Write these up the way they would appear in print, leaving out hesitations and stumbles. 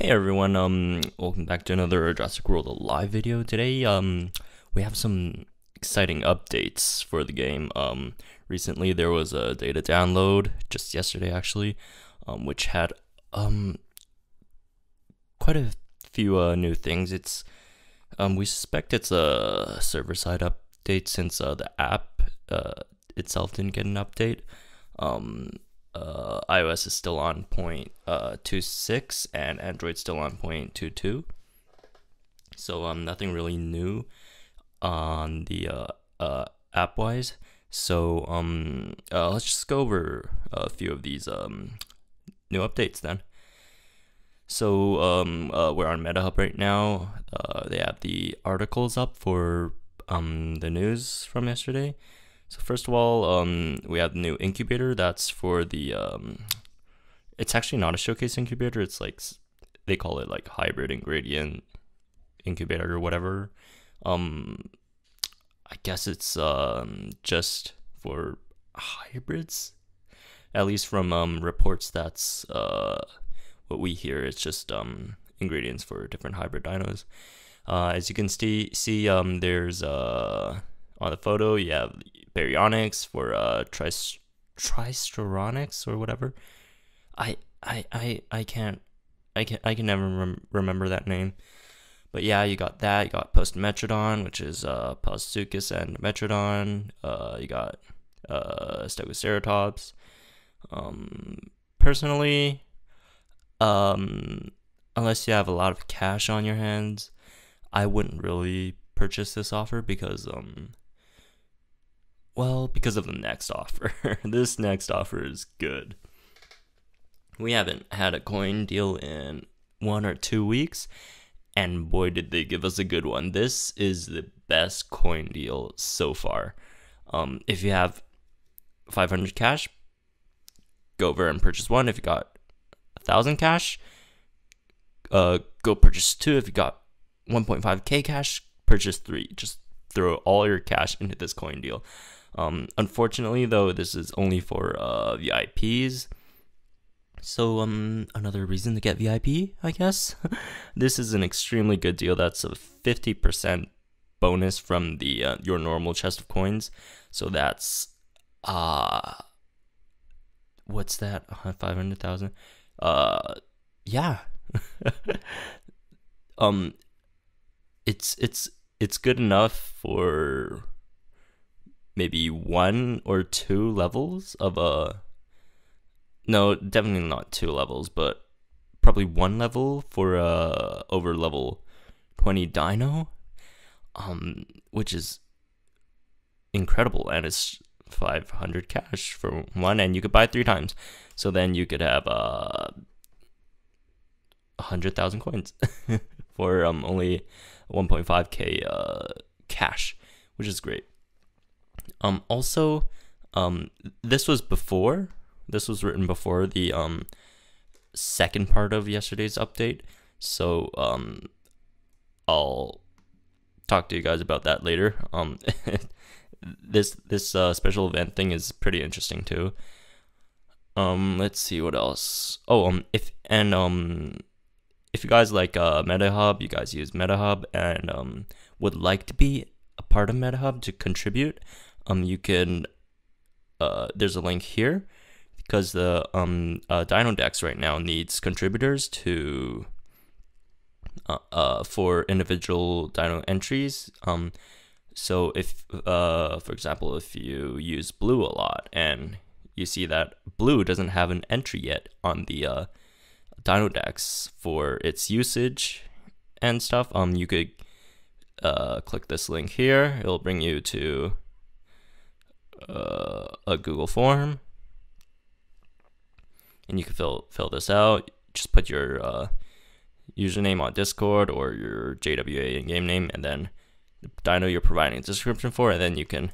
Hey everyone, welcome back to another Jurassic World Alive video. Today, we have some exciting updates for the game. Recently there was a data download, just yesterday actually, which had, quite a few, new things. It's, we suspect it's a server-side update since, the app, itself didn't get an update. iOS is still on 0.26 and Android's still on 0.22. So nothing really new on the app wise. So let's just go over a few of these new updates then. So we're on MetaHub right now. They have the articles up for the news from yesterday. So first of all, we have the new incubator. That's for the, it's actually not a showcase incubator. It's like, they call it like hybrid ingredient incubator or whatever. I guess it's just for hybrids. At least from reports, that's what we hear. It's just ingredients for different hybrid dinos. As you can see, there's, on the photo, you have Baryonyx for Tryostronix or whatever. I can never remember that name. But yeah, you got that. You got Postimetrodon, which is Postuchus and Metrodon. You got Stegoceratops. Personally, unless you have a lot of cash on your hands, I wouldn't really purchase this offer because well, because of the next offer. This next offer is good. We haven't had a coin deal in 1 or 2 weeks, and boy did they give us a good one. This is the best coin deal so far. If you have 500 cash, go over and purchase one. If you got 1,000 cash, go purchase two. If you got 1.5k cash, purchase three. Just throw all your cash into this coin deal. Unfortunately, though, this is only for VIPs. So, another reason to get VIP, I guess. This is an extremely good deal. That's a 50% bonus from the your normal chest of coins. So that's what's that? 500,000. Yeah. It's good enough for maybe 1 or 2 levels of a, no, definitely not 2 levels, but probably 1 level for a over level 20 dino, which is incredible, and it's 500 cash for one, and you could buy 3 times, so then you could have 100,000 coins for only 1.5k cash, which is great. Also, this was written before the second part of yesterday's update, so I'll talk to you guys about that later. This special event thing is pretty interesting too. Let's see what else. Oh, if you guys like MetaHub, you guys use MetaHub and would like to be a part of MetaHub to contribute, you can, there's a link here, because the Dino Dex right now needs contributors to, for individual Dino entries. So if, for example, if you use Blue a lot and you see that Blue doesn't have an entry yet on the Dino Dex for its usage and stuff, you could click this link here. It'll bring you to a Google form, and you can fill this out. Just put your username on Discord or your JWA and game name, and then the dino you're providing a description for, and then you can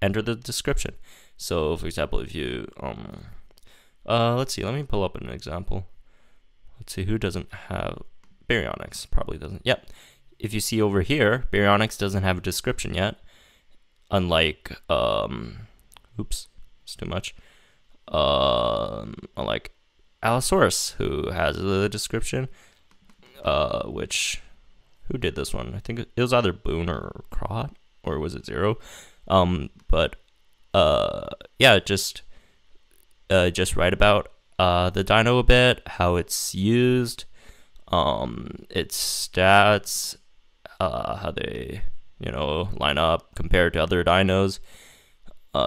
enter the description. So for example, if you let's see, let me pull up an example. Let's see, who doesn't have Baryonyx? Probably doesn't. Yep. If you see over here, Baryonyx doesn't have a description yet. Unlike, oops, it's too much. Unlike Allosaurus, who has the description, which, who did this one? I think it was either Boone or Crot, or was it Zero? Yeah, just write about the dino a bit, how it's used, its stats, how they, you know, line up compared to other dinos.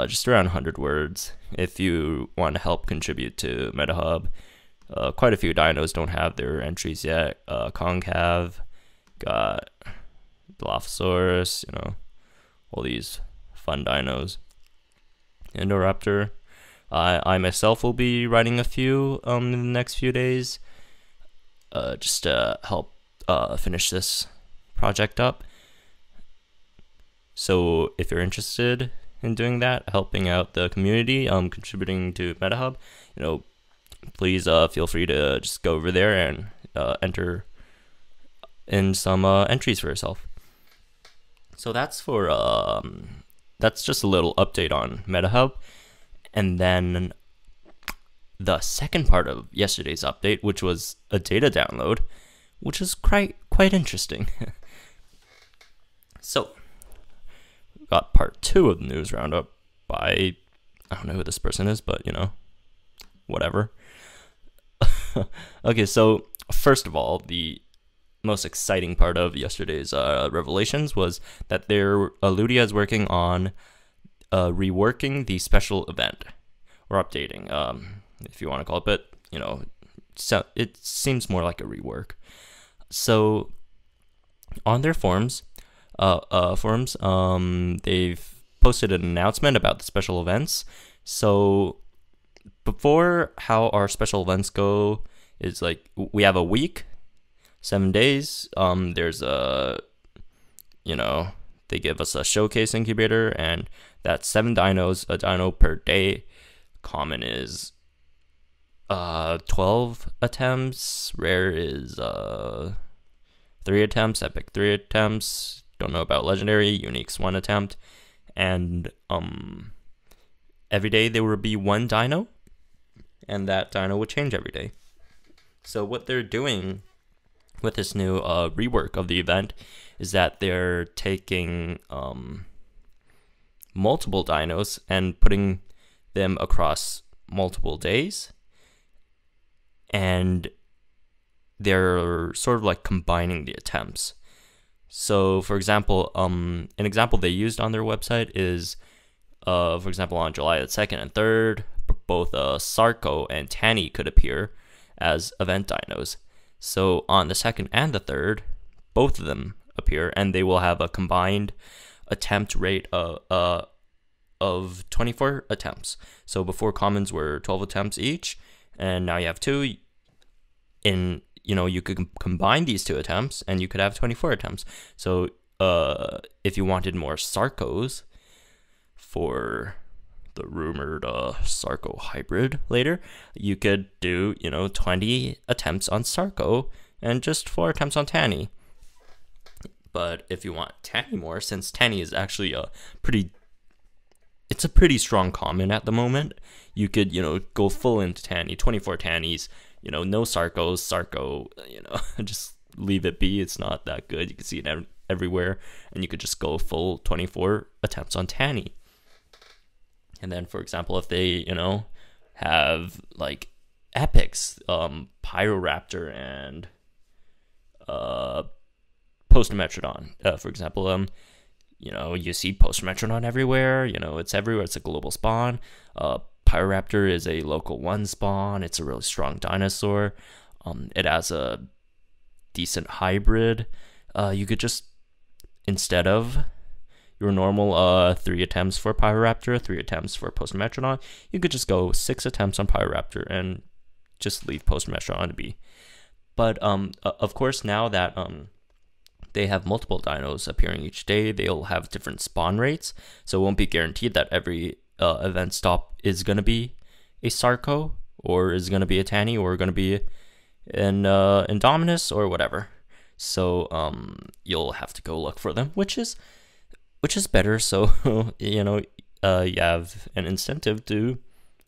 Just around 100 words if you want to help contribute to MetaHub. Quite a few dinos don't have their entries yet. Concav, got Dilophosaurus, you know, all these fun dinos. Indoraptor. I myself will be writing a few in the next few days, just to help finish this project up. So if you're interested in doing that, helping out the community, contributing to MetaHub, you know, please feel free to just go over there and enter in some entries for yourself. So that's for that's just a little update on MetaHub. And then the second part of yesterday's update, which was a data download, which is quite interesting. So got part 2 of the news roundup by, I don't know who this person is, but you know, whatever. Okay, so first of all, the most exciting part of yesterday's revelations was that Ludia is working on reworking the special event, or updating, if you want to call it, but you know, so it seems more like a rework. So on their forums, they've posted an announcement about the special events. So before, how our special events go is like, we have a week, 7 days. There's a, you know, they give us a showcase incubator, and that's 7 dinos, a dino per day. Common is 12 attempts. Rare is 3 attempts. Epic 3 attempts. Don't know about legendary. Unique's 1 attempt, and every day there will be 1 dino, and that dino will change every day. So what they're doing with this new rework of the event is that they're taking multiple dinos and putting them across multiple days, and they're sort of like combining the attempts. So, for example, an example they used on their website is, for example, on July the 2nd and 3rd, both Sarko and Tani could appear as event dinos. So, on the 2nd and the 3rd, both of them appear, and they will have a combined attempt rate of 24 attempts. So, before commons were 12 attempts each, and now you have 2 in... You know, you could combine these 2 attempts and you could have 24 attempts. So if you wanted more Sarkos for the rumored Sarko hybrid later, you could do, you know, 20 attempts on Sarko and just 4 attempts on Tani. But if you want Tani more, since Tani is actually it's a pretty strong common at the moment, you could, you know, go full into Tani, 24 Tannies. You know, no Sarkos, Sarko, you know, just leave it be. It's not that good. You can see it everywhere. And you could just go full 24 attempts on Tani. And then, for example, if they, you know, have, like, epics, Pyroraptor and Postimetrodon, for example, you know, you see Postimetrodon everywhere. You know, it's everywhere. It's a global spawn. Pyroraptor is a local 1 spawn. It's a really strong dinosaur. It has a decent hybrid. You could just, instead of your normal 3 attempts for Pyroraptor, 3 attempts for Postimetrodon, you could just go 6 attempts on Pyroraptor and just leave Postimetrodon to be. But of course, now that they have multiple dinos appearing each day, they'll have different spawn rates, so it won't be guaranteed that every event stop is going to be a Sarko, or is going to be a Tani, or going to be an Indominus, or whatever. So you'll have to go look for them, which is better. So you know, you have an incentive to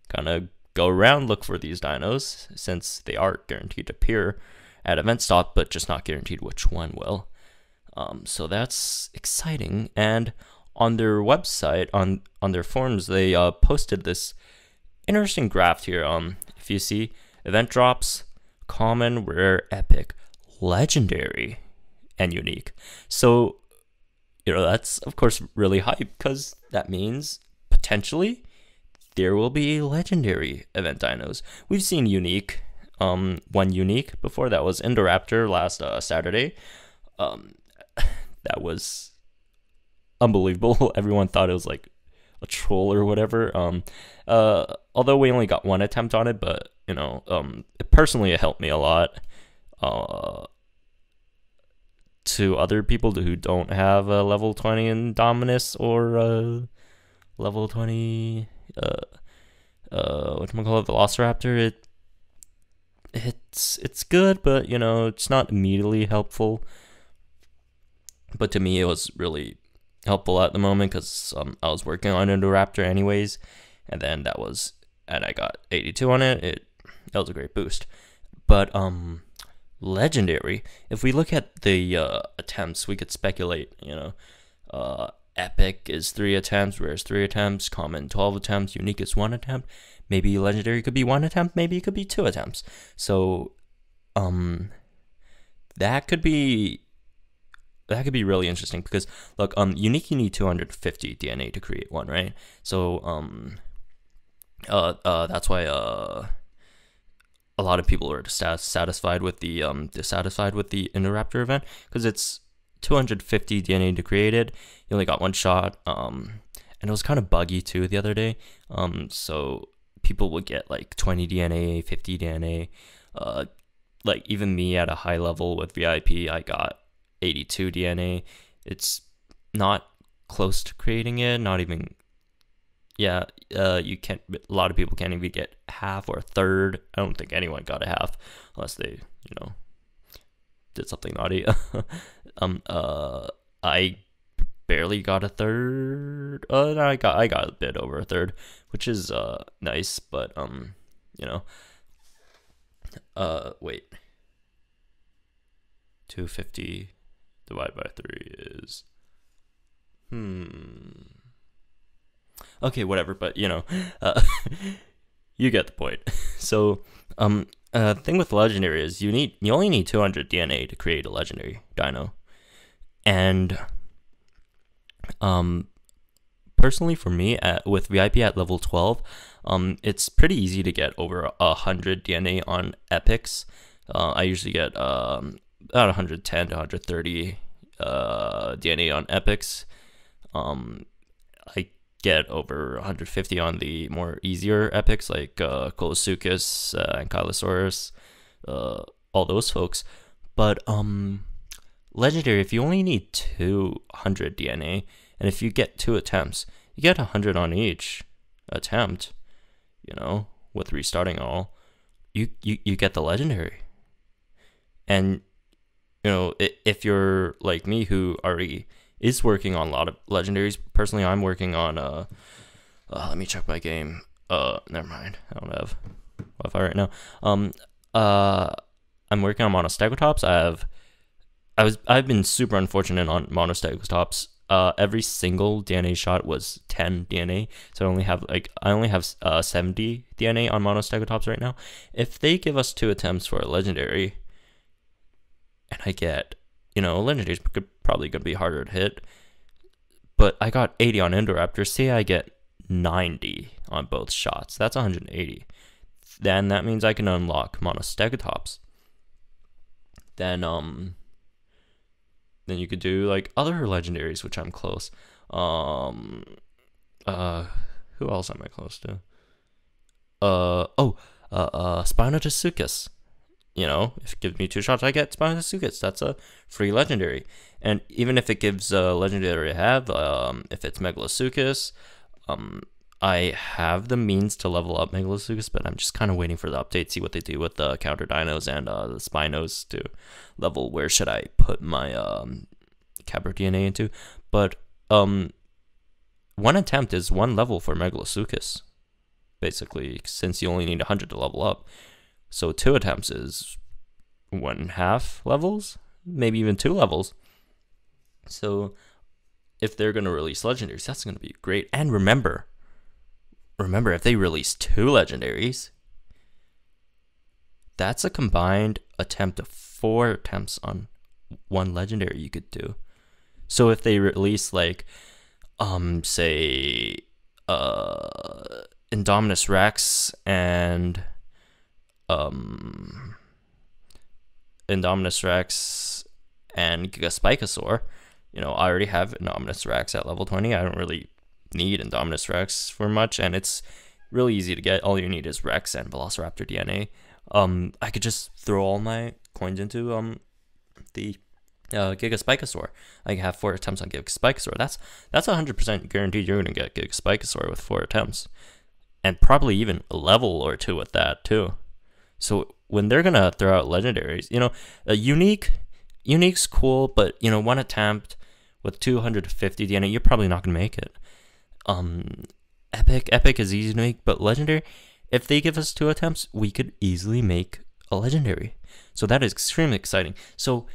kind of go around, look for these dinos, since they are guaranteed to appear at event stop, but just not guaranteed which one will. So that's exciting. And on their website, on their forums, they posted this interesting graph here. If you see event drops, common, rare, epic, legendary, and unique. So, you know, that's of course really hype, because that means potentially there will be legendary event dinos. We've seen unique, one unique before. That was Indoraptor last Saturday. That was unbelievable. Everyone thought it was like a troll or whatever. Although we only got one attempt on it, but you know, personally it helped me a lot. To other people who don't have a level 20 Indominus or level 20 whatchamacallit, Velociraptor, it's good, but you know, it's not immediately helpful. But to me, it was really helpful at the moment, because I was working on Indoraptor anyways, and then that was, and I got 82 on it. That was a great boost. But legendary, if we look at the attempts, we could speculate, you know, epic is 3 attempts, rare is 3 attempts, common 12 attempts, unique is 1 attempt, maybe legendary could be 1 attempt, maybe it could be 2 attempts. So that could be really interesting, because look, unique, you need 250 DNA to create one, right? So that's why a lot of people are dissatisfied with the Indoraptor event, because it's 250 DNA to create it. You only got one shot, and it was kind of buggy too the other day. So people would get like 20 DNA, 50 DNA. Like even me at a high level with VIP, I got 82 DNA. It's not close to creating it. Not even. Yeah, you can't. A lot of people can't even get half or a third. I don't think anyone got a half, unless they, you know, did something naughty. I barely got a third. No, I got a bit over a third, which is nice. But you know, wait, 250 divided by 3 is okay, whatever, but you know, you get the point. So, thing with legendary is you only need 200 DNA to create a legendary dino, and personally for me with VIP at level 12, it's pretty easy to get over 100 DNA on epics. I usually get about 110 to 130 DNA on epics. I get over 150 on the more easier epics like Megalosuchus and Carnotaurus, all those folks. But legendary, if you only need 200 DNA, and if you get 2 attempts, you get 100 on each attempt, you know, with restarting all, you get the legendary. And you know, if you're like me, who already is working on a lot of legendaries. Personally, I'm working on let me check my game. Never mind. I don't have Wi-Fi right now. I'm working on Monostegotops. I've been super unfortunate on Monostegotops. Every single DNA shot was 10 DNA. So I only have 70 DNA on Monostegotops right now. If they give us 2 attempts for a legendary, and I get, you know, legendaries probably gonna be harder to hit, but I got 80 on Indoraptor. Say I get 90 on both shots, that's 180. Then that means I can unlock Monostegotops. Then you could do like other legendaries, which I'm close. Who else am I close to? Spinosuchus. You know, if it gives me 2 shots, I get Spinosuchus. That's a free legendary. And even if it gives a legendary I have, if it's Megalosuchus, I have the means to level up Megalosuchus, but I'm just kind of waiting for the update, see what they do with the counter dinos and the Spinos to level. Where should I put my Cabra DNA into? But 1 attempt is 1 level for Megalosuchus. basically, since you only need 100 to level up. So 2 attempts is 1/2 levels, maybe even 2 levels. So if they're going to release legendaries, that's going to be great. And remember, if they release 2 legendaries, that's a combined attempt of 4 attempts on 1 legendary you could do. So if they release, like, say, Indominus Rex and Gigaspikasaur, you know, I already have Indominus Rex at level 20. I don't really need Indominus Rex for much, and it's really easy to get. All you need is Rex and Velociraptor DNA. I could just throw all my coins into the Gigaspikasaur. I have 4 attempts on Gigaspikasaur. That's 100% guaranteed you're gonna get Gigaspikasaur with 4 attempts, and probably even a level or 2 with that too. So when they're gonna throw out legendaries, you know, a unique's cool, but you know, 1 attempt with 250 DNA, you're probably not gonna make it. Epic is easy to make, but legendary, if they give us 2 attempts, we could easily make a legendary. So that is extremely exciting. So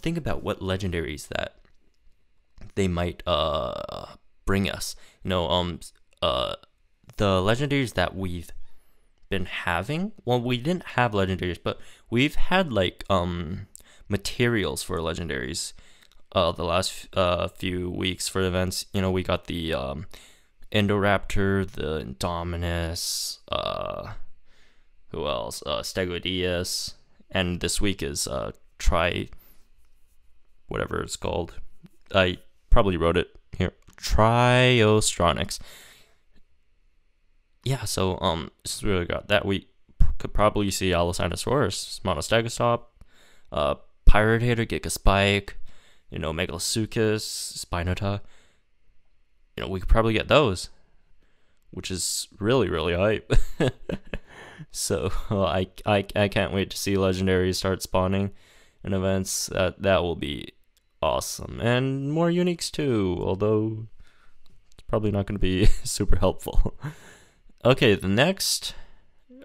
think about what legendaries that they might bring us. You know, the legendaries that we've been having. Well, we didn't have legendaries, but we've had like materials for legendaries. The last few weeks for events, you know, we got the Indoraptor, the Indominus, who else? Stegodeus, and this week is whatever it's called. I probably wrote it here. Tryostronix. Yeah, so it's really got that. We could probably see Allosaurus, Monostegotops, Pyroraptor, Gigaspike, you know, Megalosuchus, Spinotasuchus. You know, we could probably get those, which is really, really hype. So I can't wait to see legendaries start spawning in events. That will be awesome, and more uniques too. Although it's probably not going to be super helpful. Okay, the next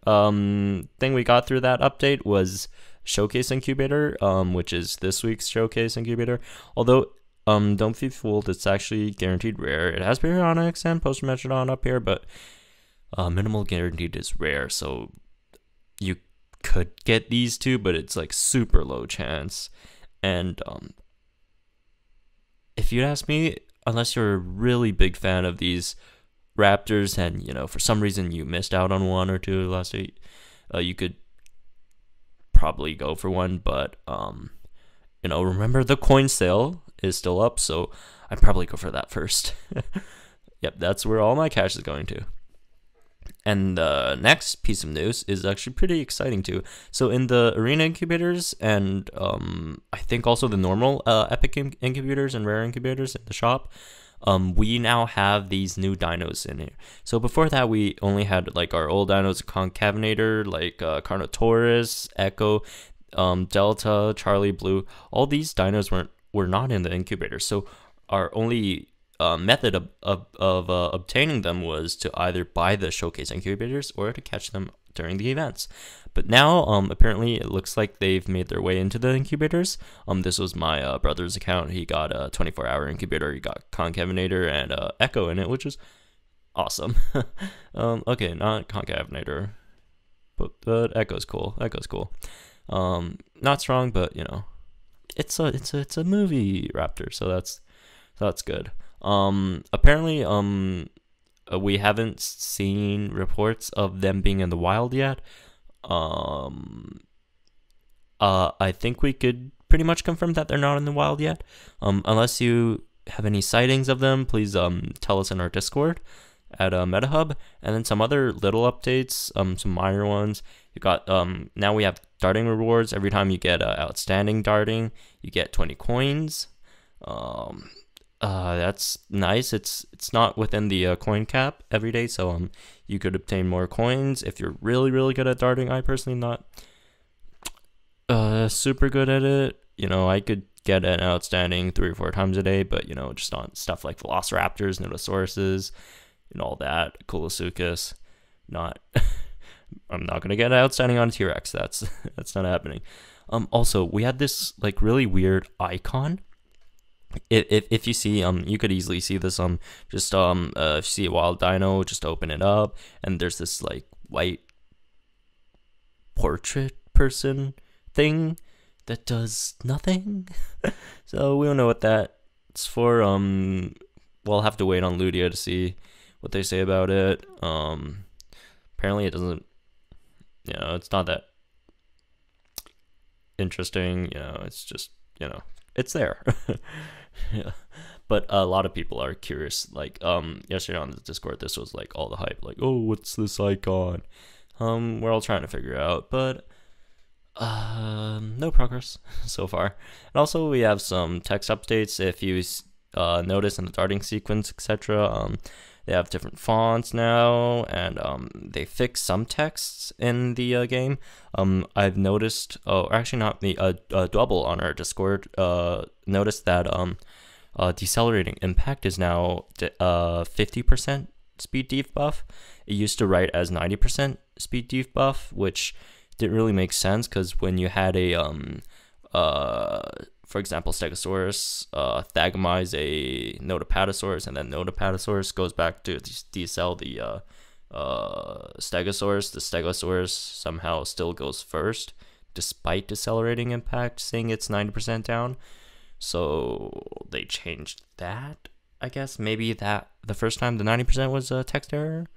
thing we got through that update was Showcase Incubator, which is this week's Showcase Incubator. Although don't be fooled, it's actually guaranteed rare. It has Baryonyx and Postimetrodon up here, but minimal guaranteed is rare, so you could get these two, but it's like super low chance. And if you ask me, unless you're a really big fan of these raptors and, you know, for some reason you missed out on 1 or 2 last week, you could probably go for 1, but you know, remember the coin sale is still up, so I'd probably go for that first. Yep, that's where all my cash is going to. And the next piece of news is actually pretty exciting too. So in the arena incubators and I think also the normal epic incubators and rare incubators in the shop, we now have these new dinos in here. So before that, we only had like our old dinos, Concavenator, like Carnotaurus, Echo, Delta, Charlie, Blue. All these dinos were not in the incubator. So our only method of obtaining them was to either buy the showcase incubators or to catch them during the events. But now apparently it looks like they've made their way into the incubators. This was my brother's account. He got a 24-hour incubator. He got Concavenator and Echo in it, which is awesome. Okay, not Concavenator, but Echo's cool. Echo's cool. Not strong, but you know, it's a movie raptor, so that's good. Apparently, we haven't seen reports of them being in the wild yet. I think we could pretty much confirm that they're not in the wild yet. Unless you have any sightings of them, please, tell us in our Discord at, MetaHub. And then some other little updates, some minor ones. You got, now we have darting rewards. Every time you get, outstanding darting, you get 20 coins. That's nice. It's not within the coin cap every day, so you could obtain more coins if you're really, really good at darting. I personally not super good at it. You know, I could get an outstanding 3 or 4 times a day, but you know, just on stuff like Velociraptors, Nodosauruses, and all that, Megalosuchus, not I'm not gonna get outstanding on a T-Rex. That's not happening. Also, we had this like really weird icon. If you see, you could easily see this, just, if you see a wild dino, just open it up, and there's this, like, white portrait person thing that does nothing, so we don't know what that's for. We'll have to wait on Ludia to see what they say about it. Apparently it doesn't, you know, it's not that interesting, you know, it's just, you know, it's there. Yeah. But a lot of people are curious. Like, yesterday on the Discord, this was like all the hype, like, oh, what's this icon? We're all trying to figure out, but no progress so far. And also, we have some text updates. If you notice in the darting sequence, etc., they have different fonts now, and they fix some texts in the game. I've noticed, or actually not me, Double on our Discord noticed that Decelerating Impact is now 50% speed def buff. It used to write as 90% speed def buff, which didn't really make sense, because when you had a, for example, Stegosaurus thagomize a Nodopatosaurus, and then Nodopatosaurus goes back to decel the Stegosaurus. The Stegosaurus somehow still goes first, despite Decelerating Impact seeing it's 90% down. So they changed that, I guess. Maybe that the first time the 90% was a text error.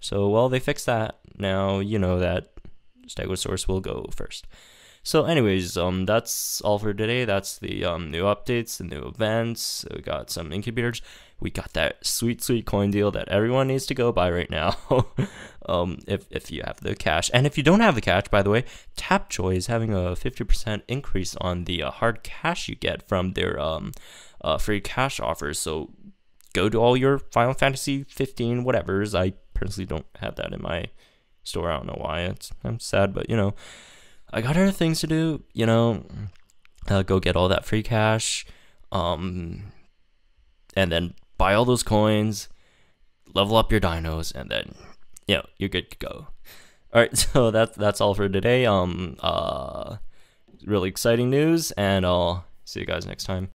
So, well, they fixed that. Now you know that Stegosaurus will go first. So anyways, that's all for today. That's the new updates, the new events. We got some incubators. We got that sweet, sweet coin deal that everyone needs to go buy right now. If you have the cash. And if you don't have the cash, by the way, Tapjoy is having a 50% increase on the hard cash you get from their free cash offers. So go to all your Final Fantasy 15 whatevers. I personally don't have that in my store. I don't know why. I'm sad, but you know. I got other things to do, you know, go get all that free cash, and then buy all those coins, level up your dinos, and then, you know, you're good to go. All right, so that's all for today. Really exciting news, and I'll see you guys next time.